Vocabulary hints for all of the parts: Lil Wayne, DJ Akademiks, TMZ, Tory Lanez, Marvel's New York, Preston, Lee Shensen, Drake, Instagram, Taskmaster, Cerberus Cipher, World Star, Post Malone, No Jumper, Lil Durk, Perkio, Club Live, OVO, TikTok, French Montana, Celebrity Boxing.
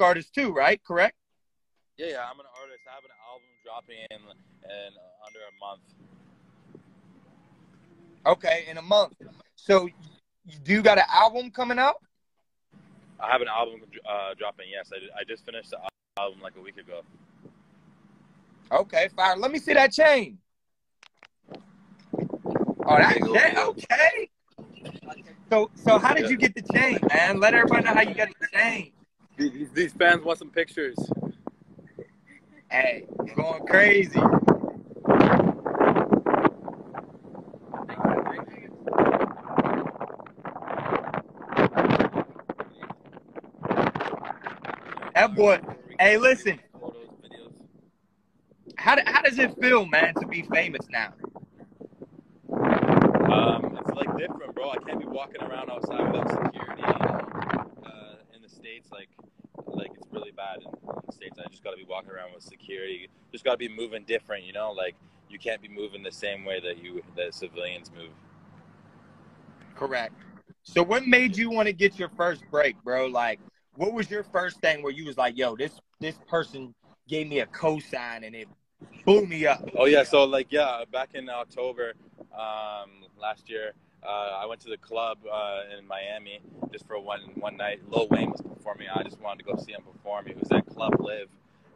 artist too, right? Correct? Yeah, I'm an artist. I have an album dropping in under a month. Okay, in a month. So, do you got an album coming out? I have an album dropping, yes. I just finished the album like a week ago. Okay, fire. Let me see that chain. Oh, that's okay. So how did you get the chain, man? Let everybody know how you got the chain. These fans want some pictures. Hey, you're going crazy. That boy. Hey, listen. How does it feel, man, to be famous now? It's like different, bro. I can't be walking around outside without security. In the States, like it's really bad in the States. I just gotta be walking around with security. Just gotta be moving different, you know. Like you can't be moving the same way that civilians move. Correct. So what made you want to get your first break, bro? Like, what was your first thing where you was like, yo, this person gave me a cosign and it blew me up? Oh yeah, so like, yeah, back in October last year, I went to the club in Miami just for one night. Lil Wayne was performing. I just wanted to go see him perform. It was at Club Live,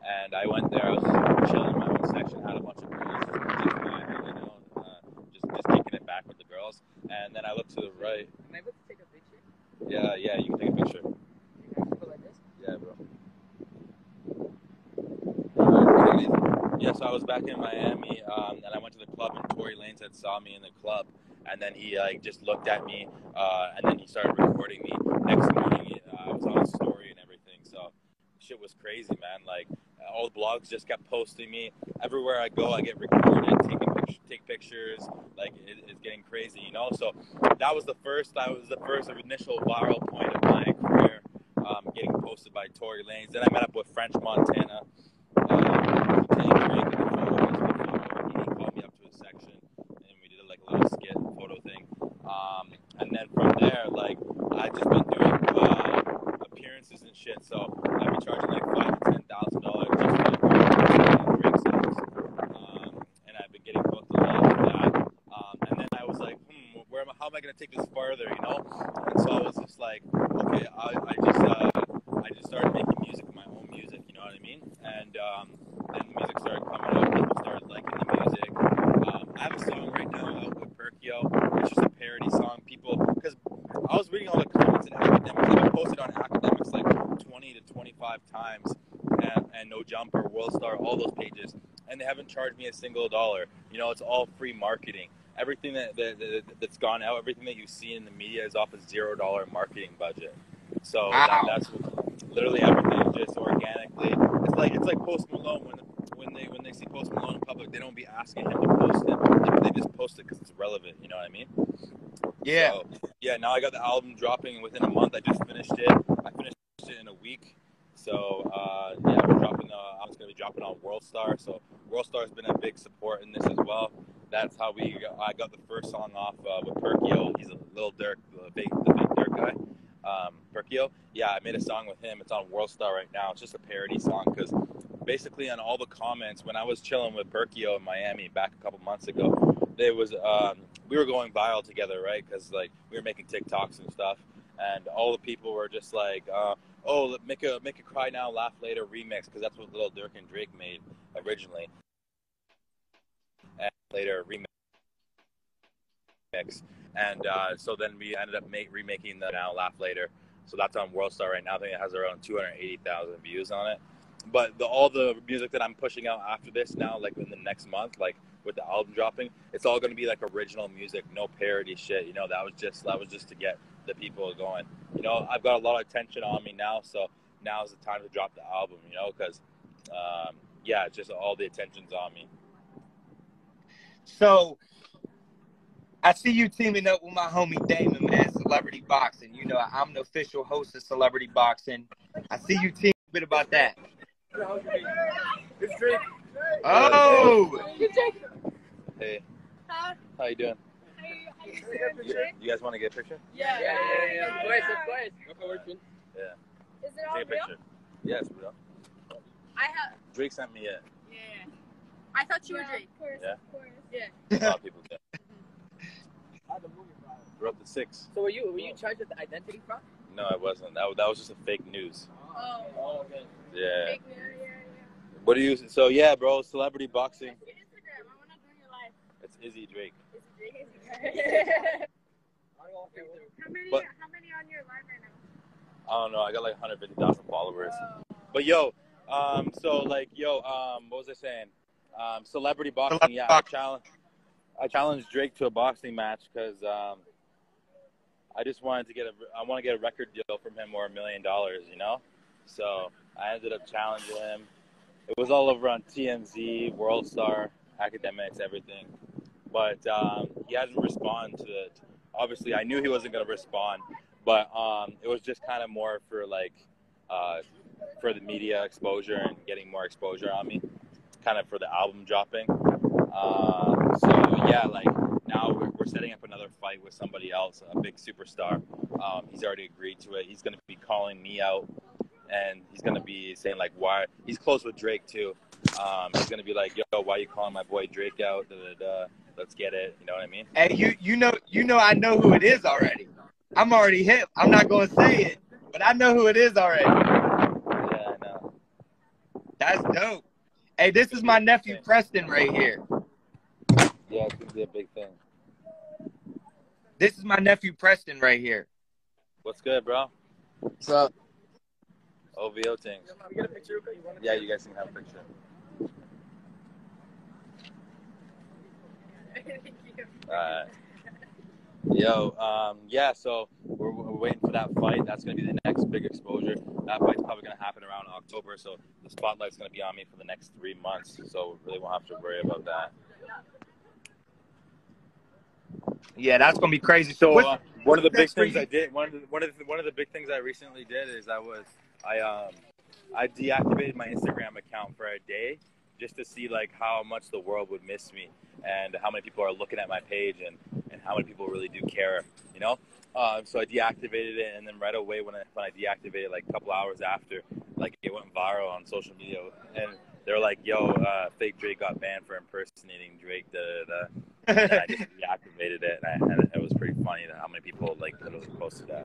and I went there. I was chilling in my own section, had a bunch of girls, you know, just kicking it back with the girls. And then I looked to the right. Am I able to take a picture? Yeah, you can take a picture. Yeah, so I was back in Miami, and I went to the club, and Tory Lanez had saw me in the club, and then he like just looked at me, and then he started recording me. Next morning, I was on a story and everything, so shit was crazy, man. Like, all the blogs just kept posting me. Everywhere I go, I get recorded, take pictures. Like, it's getting crazy, you know? So that was the first initial viral point of my career, getting posted by Tory Lanez. Then I met up with French Montana. He called me up to his section, and we did like a little skit photo thing. And then from there, like, I've just been doing appearances and shit. So I've been charging like $5,000 to $10,000 just for like Drake songs. And I've been getting booked a lot for that. And then I was like, how am I gonna take this further, you know? And so I was just like, okay, I just started making music, my own music, you know what I mean? And then the music started coming out, people started liking the music. I have a song right now out with Perkio. It's just a parody song. People, because I was reading all the comments in Akademiks, I've posted on Akademiks like 20 to 25 times, and No Jumper, World Star, all those pages, and they haven't charged me a single dollar. You know, it's all free marketing. Everything that's gone out, everything that you see in the media is off a $0 marketing budget. So that's literally everything, just organically. It's like Post Malone. When they see Post Malone in public, they don't be asking him to post it. They just post it because it's relevant. You know what I mean? Yeah. So, yeah. Now I got the album dropping within a month. I just finished it. I finished it in a week. So yeah, we're dropping. I was gonna be dropping on World Star. So World Star has been a big support in this as well. That's how I got the first song off with Perkio. He's a Lil Durk, the big Durk guy. Perkio, yeah, I made a song with him. It's on World Star right now. It's just a parody song because basically on all the comments when I was chilling with Perkio in Miami back a couple months ago, there was we were going viral together, right? Because like we were making TikToks and stuff, and all the people were just like, "Oh, make a cry now, laugh later remix," because that's what Lil Durk and Drake made originally, and later remix. And so then we ended up remaking the Now Laugh Later. So that's on World Star right now. I think it has around 280,000 views on it. But all the music that I'm pushing out after this now, like in the next month, like with the album dropping, it's all going to be like original music, no parody shit. You know, that was just to get the people going. You know, I've got a lot of attention on me now, so now's the time to drop the album, you know, because, yeah, it's just all the attention's on me. So I see you teaming up with my homie Damon, man, Celebrity Boxing. You know, I'm the official host of Celebrity Boxing. I see you teaming a bit about that. It's Drake. Oh! Hey. How you doing? You guys want to get a picture? Yeah. Of course. Okay, we're good. Yeah. Is it all real? Yes, bro. I have. Drake sent me it. Yeah. I thought you were Drake. Of course, yeah. Of course. Yeah. A lot of people did. I had a movie problem. We're up to 6. So were you charged with the identity fraud? No, I wasn't. That was just a fake news. Oh. Oh, okay. Yeah. Fake news. Yeah, yeah. What do you? So yeah, bro. Celebrity boxing. It's Instagram. I wanna do your live. It's Izzy Drake. Izzy Drake. How many on your live right now? I don't know. I got like 150,000 followers. Oh. But yo, what was I saying? Celebrity boxing. Celebrity boxing. I challenged Drake to a boxing match because I want to get a record deal from him or $1 million, you know. So I ended up challenging him. It was all over on TMZ, World Star, Akademiks, everything. But he hasn't responded to it. Obviously, I knew he wasn't gonna respond, but it was just kind of more for like for the media exposure and getting more exposure on me, kind of for the album dropping. So yeah, like now we're setting up another fight with somebody else, a big superstar. He's already agreed to it. He's going to be calling me out, and he's going to be saying like, why? He's close with Drake too. He's going to be like, yo, why are you calling my boy Drake out? Da, da, da. Let's get it. You know what I mean? Hey, you know, I know who it is already. I'm already hip. I'm not going to say it, but I know who it is already. Yeah, I know. That's dope. Hey, this is my nephew Preston right here. Yeah, it's gonna be a big thing. This is my nephew Preston right here. What's good, bro? What's up? OVO things. You want a picture? Yeah, you guys can have a picture. Thank you. All right. Yo, yeah. So we're waiting for that fight. That's gonna be the next big exposure. That fight's probably gonna happen around October. So the spotlight's gonna be on me for the next 3 months. So we really won't have to worry about that. Yeah, that's gonna be crazy. So one of the big things I did, one of the big things I recently did is I deactivated my Instagram account for a day just to see like how much the world would miss me and how many people are looking at my page and how many people really do care, you know. So I deactivated it, and then right away when I deactivated, like a couple hours after, like it went viral on social media, and they're like, yo, fake Drake got banned for impersonating Drake. Da, da, da. And I just reactivated it, and it was pretty funny that how many people like literally posted that.